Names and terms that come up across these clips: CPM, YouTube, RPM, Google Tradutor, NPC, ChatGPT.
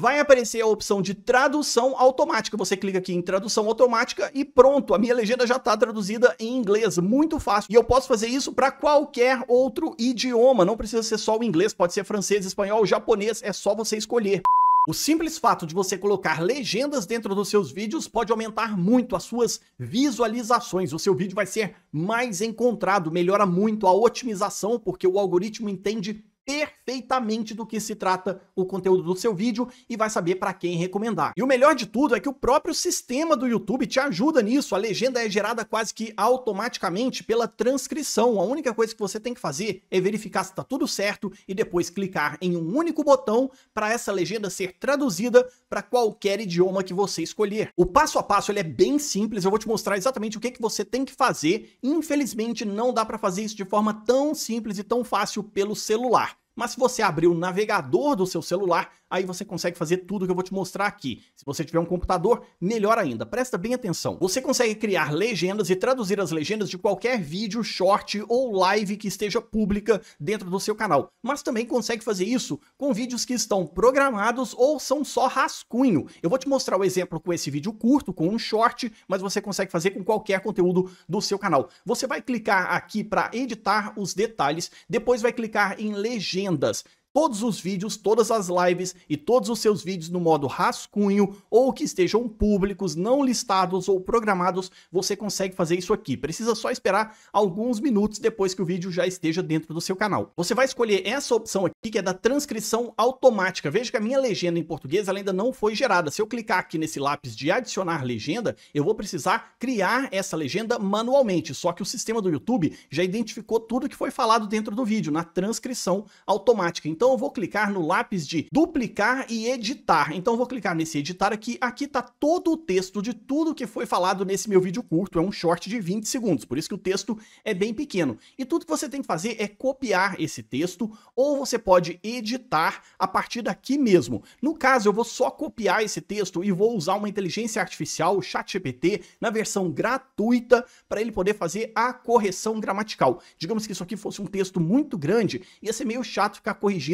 vai aparecer a opção de tradução automática. Você clica aqui em tradução automática e pronto, a minha legenda já está traduzida em inglês, muito fácil. E eu posso fazer isso para qualquer outro idioma, não precisa ser só o inglês, pode ser francês, espanhol, japonês, é só você escolher. O simples fato de você colocar legendas dentro dos seus vídeos pode aumentar muito as suas visualizações. O seu vídeo vai ser mais encontrado, melhora muito a otimização, porque o algoritmo entende perfeitamente do que se trata o conteúdo do seu vídeo e vai saber para quem recomendar. E o melhor de tudo é que o próprio sistema do YouTube te ajuda nisso. A legenda é gerada quase que automaticamente pela transcrição. A única coisa que você tem que fazer é verificar se está tudo certo e depois clicar em um único botão para essa legenda ser traduzida para qualquer idioma que você escolher. O passo a passo ele é bem simples, eu vou te mostrar exatamente o que você tem que fazer. Infelizmente não dá para fazer isso de forma tão simples e tão fácil pelo celular. Mas se você abrir o navegador do seu celular, aí você consegue fazer tudo que eu vou te mostrar aqui. Se você tiver um computador, melhor ainda. Presta bem atenção. Você consegue criar legendas e traduzir as legendas de qualquer vídeo, short ou live que esteja pública dentro do seu canal. Mas também consegue fazer isso com vídeos que estão programados ou são só rascunho. Eu vou te mostrar o exemplo com esse vídeo curto, com um short, mas você consegue fazer com qualquer conteúdo do seu canal. Você vai clicar aqui para editar os detalhes, depois vai clicar em legenda. Todos os vídeos, todas as lives e todos os seus vídeos no modo rascunho ou que estejam públicos, não listados ou programados, você consegue fazer isso aqui. Precisa só esperar alguns minutos depois que o vídeo já esteja dentro do seu canal. Você vai escolher essa opção aqui que é da transcrição automática. Veja que a minha legenda em português ela ainda não foi gerada. Se eu clicar aqui nesse lápis de adicionar legenda, eu vou precisar criar essa legenda manualmente. Só que o sistema do YouTube já identificou tudo que foi falado dentro do vídeo na transcrição automática. Então eu vou clicar no lápis de duplicar e editar. Então eu vou clicar nesse editar aqui. Aqui tá todo o texto de tudo que foi falado nesse meu vídeo curto. É um short de 20 segundos, por isso que o texto é bem pequeno. E tudo que você tem que fazer é copiar esse texto ou você pode editar a partir daqui mesmo. No caso, eu vou só copiar esse texto e vou usar uma inteligência artificial, o ChatGPT, na versão gratuita para ele poder fazer a correção gramatical. Digamos que isso aqui fosse um texto muito grande, ia ser meio chato ficar corrigindo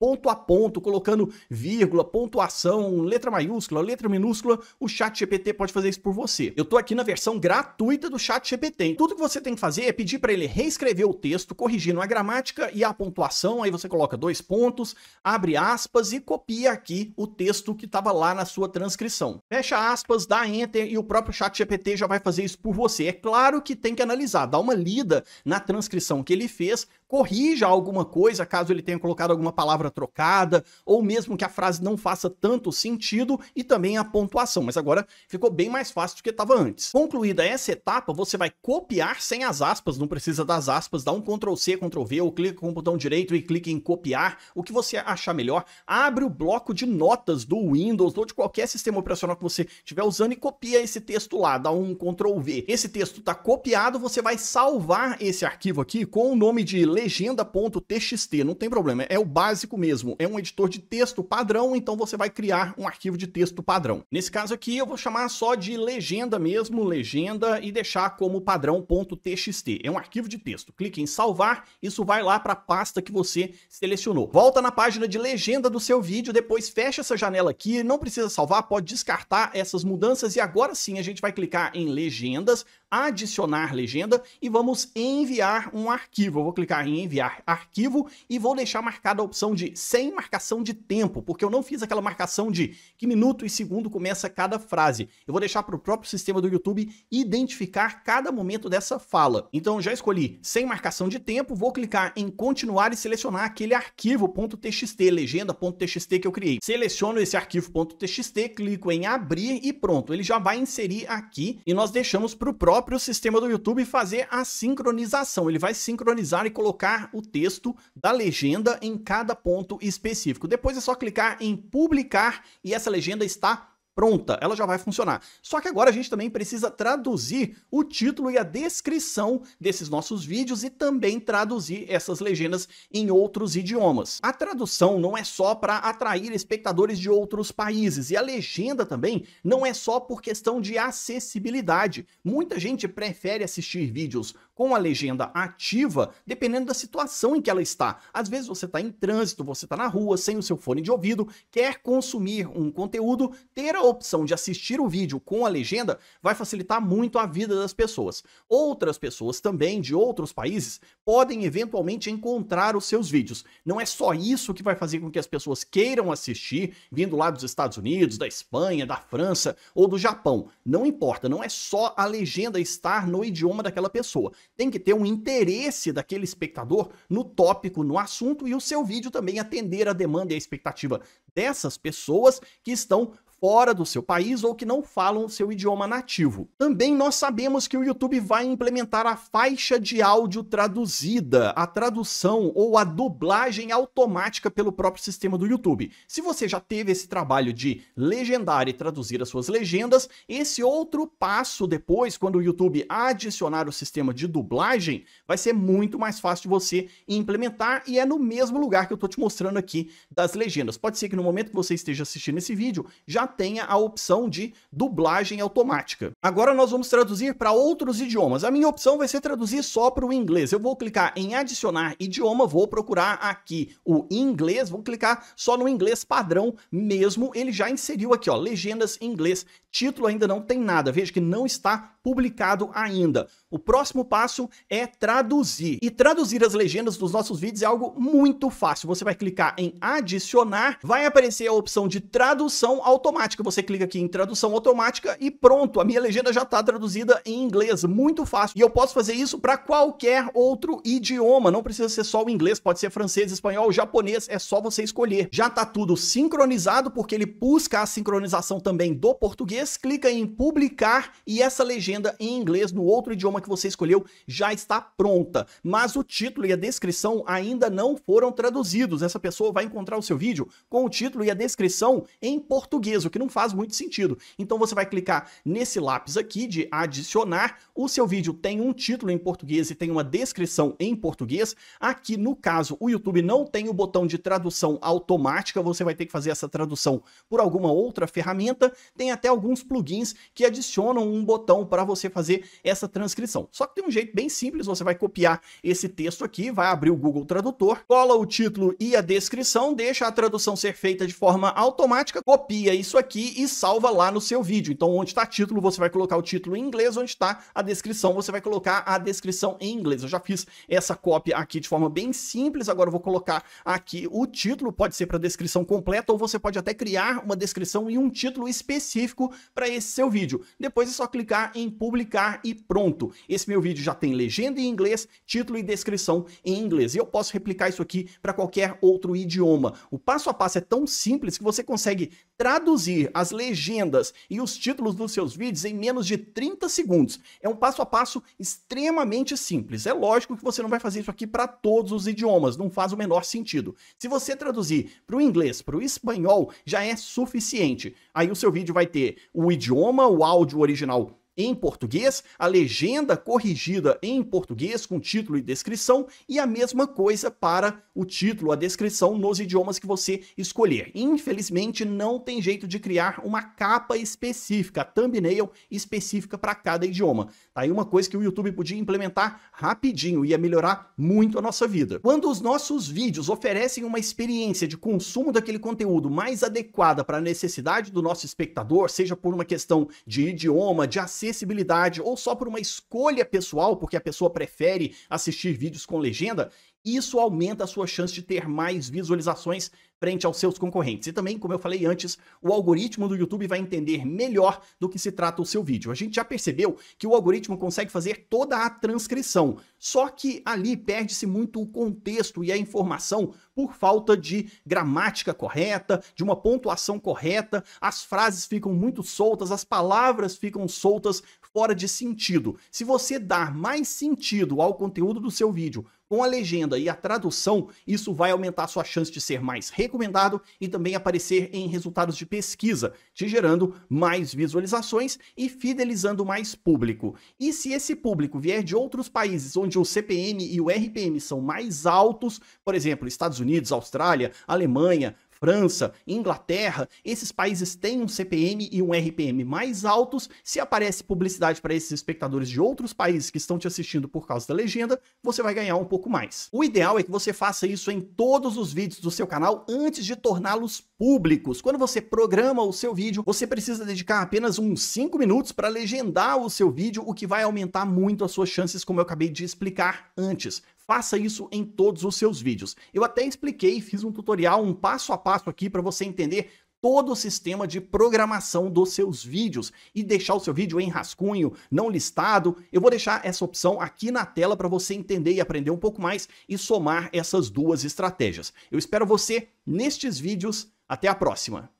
ponto a ponto, colocando vírgula, pontuação, letra maiúscula, letra minúscula. O ChatGPT pode fazer isso por você. Eu tô aqui na versão gratuita do ChatGPT. Tudo que você tem que fazer é pedir para ele reescrever o texto, corrigindo a gramática e a pontuação. Aí você coloca 2 pontos, abre aspas e copia aqui o texto que estava lá na sua transcrição. Fecha aspas, dá enter e o próprio ChatGPT já vai fazer isso por você. É claro que tem que analisar, dá uma lida na transcrição que ele fez, corrija alguma coisa, caso ele tenha colocado alguma palavra trocada, ou mesmo que a frase não faça tanto sentido, e também a pontuação, mas agora ficou bem mais fácil do que estava antes. Concluída essa etapa, você vai copiar sem as aspas, não precisa das aspas, dá um Ctrl+C, Ctrl+V, ou clica com o botão direito e clica em copiar, o que você achar melhor, abre o bloco de notas do Windows, ou de qualquer sistema operacional que você estiver usando, e copia esse texto lá, dá um Ctrl+V. Esse texto está copiado, você vai salvar esse arquivo aqui com o nome de legenda.txt, não tem problema, é o básico mesmo, é um editor de texto padrão, então você vai criar um arquivo de texto padrão. Nesse caso aqui eu vou chamar só de legenda mesmo, legenda, e deixar como padrão.txt, é um arquivo de texto. Clique em salvar, isso vai lá para a pasta que você selecionou. Volta na página de legenda do seu vídeo, depois fecha essa janela aqui, não precisa salvar, pode descartar essas mudanças e agora sim a gente vai clicar em legendas, adicionar legenda e vamos enviar um arquivo. Eu vou clicar em enviar arquivo e vou deixar marcada a opção de sem marcação de tempo, porque eu não fiz aquela marcação de que minuto e segundo começa cada frase. Eu vou deixar para o próprio sistema do YouTube identificar cada momento dessa fala. Então já escolhi sem marcação de tempo, vou clicar em continuar e selecionar aquele arquivo.txt, legenda.txt que eu criei. Seleciono esse arquivo.txt, clico em abrir e pronto, ele já vai inserir aqui e nós deixamos para o próprio sistema do YouTube fazer a sincronização. Ele vai sincronizar e colocar o texto da legenda em cada ponto específico. Depois é só clicar em publicar e essa legenda está pronta, ela já vai funcionar. Só que agora a gente também precisa traduzir o título e a descrição desses nossos vídeos e também traduzir essas legendas em outros idiomas. A tradução não é só para atrair espectadores de outros países e a legenda também não é só por questão de acessibilidade. Muita gente prefere assistir vídeos com a legenda ativa, dependendo da situação em que ela está. Às vezes você está em trânsito, você está na rua, sem o seu fone de ouvido, quer consumir um conteúdo, ter a opção de assistir o vídeo com a legenda vai facilitar muito a vida das pessoas. Outras pessoas também, de outros países, podem eventualmente encontrar os seus vídeos. Não é só isso que vai fazer com que as pessoas queiram assistir, vindo lá dos Estados Unidos, da Espanha, da França ou do Japão. Não importa, não é só a legenda estar no idioma daquela pessoa. Tem que ter um interesse daquele espectador no tópico, no assunto, e o seu vídeo também atender a demanda e a expectativa dessas pessoas que estão fora do seu país ou que não falam o seu idioma nativo. Também nós sabemos que o YouTube vai implementar a faixa de áudio traduzida, a tradução ou a dublagem automática pelo próprio sistema do YouTube. Se você já teve esse trabalho de legendar e traduzir as suas legendas, esse outro passo depois, quando o YouTube adicionar o sistema de dublagem, vai ser muito mais fácil de você implementar, e é no mesmo lugar que eu estou te mostrando aqui das legendas. Pode ser que no momento que você esteja assistindo esse vídeo, já tenha a opção de dublagem automática. Agora nós vamos traduzir para outros idiomas. A minha opção vai ser traduzir só para o inglês. Eu vou clicar em adicionar idioma, vou procurar aqui o inglês, vou clicar só no inglês padrão mesmo. Ele já inseriu aqui, ó, legendas em inglês, título ainda não tem nada, veja que não está publicado ainda. O próximo passo é traduzir. E traduzir as legendas dos nossos vídeos é algo muito fácil. Você vai clicar em adicionar, vai aparecer a opção de tradução automática. Você clica aqui em tradução automática e pronto, a minha legenda já está traduzida em inglês. Muito fácil. E eu posso fazer isso para qualquer outro idioma. Não precisa ser só o inglês, pode ser francês, espanhol, japonês, é só você escolher. Já está tudo sincronizado, porque ele busca a sincronização também do português. Clica em publicar e essa legenda em inglês no outro idioma que você escolheu já está pronta, mas o título e a descrição ainda não foram traduzidos. Essa pessoa vai encontrar o seu vídeo com o título e a descrição em português, o que não faz muito sentido. Então você vai clicar nesse lápis aqui de adicionar, o seu vídeo tem um título em português e tem uma descrição em português. Aqui no caso o YouTube não tem o botão de tradução automática, você vai ter que fazer essa tradução por alguma outra ferramenta. Tem até alguns plugins que adicionam um botão para você fazer essa transcrição. Só que tem um jeito bem simples, você vai copiar esse texto aqui, vai abrir o Google Tradutor, cola o título e a descrição, deixa a tradução ser feita de forma automática, copia isso aqui e salva lá no seu vídeo. Então onde está título, você vai colocar o título em inglês, onde está a descrição, você vai colocar a descrição em inglês. Eu já fiz essa cópia aqui de forma bem simples, agora eu vou colocar aqui o título, pode ser para descrição completa ou você pode até criar uma descrição e um título específico para esse seu vídeo. Depois é só clicar em publicar e pronto. Esse meu vídeo já tem legenda em inglês, título e descrição em inglês. E eu posso replicar isso aqui para qualquer outro idioma. O passo a passo é tão simples que você consegue traduzir as legendas e os títulos dos seus vídeos em menos de 30 segundos. É um passo a passo extremamente simples. É lógico que você não vai fazer isso aqui para todos os idiomas, não faz o menor sentido. Se você traduzir para o inglês, para o espanhol, já é suficiente. Aí o seu vídeo vai ter o idioma, o áudio original em português, a legenda corrigida em português com título e descrição, e a mesma coisa para o título, a descrição nos idiomas que você escolher. Infelizmente não tem jeito de criar uma capa específica, thumbnail específica para cada idioma. Tá aí uma coisa que o YouTube podia implementar rapidinho, ia melhorar muito a nossa vida. Quando os nossos vídeos oferecem uma experiência de consumo daquele conteúdo mais adequada para a necessidade do nosso espectador, seja por uma questão de idioma, de acessibilidade ou só por uma escolha pessoal, porque a pessoa prefere assistir vídeos com legenda, isso aumenta a sua chance de ter mais visualizações frente aos seus concorrentes. E também, como eu falei antes, o algoritmo do YouTube vai entender melhor do que se trata o seu vídeo. A gente já percebeu que o algoritmo consegue fazer toda a transcrição, só que ali perde-se muito o contexto e a informação por falta de gramática correta, de uma pontuação correta, as frases ficam muito soltas, as palavras ficam soltas, fora de sentido. Se você dar mais sentido ao conteúdo do seu vídeo, com a legenda e a tradução, isso vai aumentar a sua chance de ser mais recomendado e também aparecer em resultados de pesquisa, te gerando mais visualizações e fidelizando mais público. E se esse público vier de outros países onde o CPM e o RPM são mais altos, por exemplo, Estados Unidos, Austrália, Alemanha, França, Inglaterra, esses países têm um CPM e um RPM mais altos. Se aparece publicidade para esses espectadores de outros países que estão te assistindo por causa da legenda, você vai ganhar um pouco mais. O ideal é que você faça isso em todos os vídeos do seu canal antes de torná-los públicos. Quando você programa o seu vídeo, você precisa dedicar apenas uns 5 minutos para legendar o seu vídeo, o que vai aumentar muito as suas chances, como eu acabei de explicar antes. Faça isso em todos os seus vídeos. Eu até expliquei, fiz um tutorial, um passo a passo aqui para você entender todo o sistema de programação dos seus vídeos e deixar o seu vídeo em rascunho, não listado. Eu vou deixar essa opção aqui na tela para você entender e aprender um pouco mais e somar essas duas estratégias. Eu espero você nestes vídeos. Até a próxima!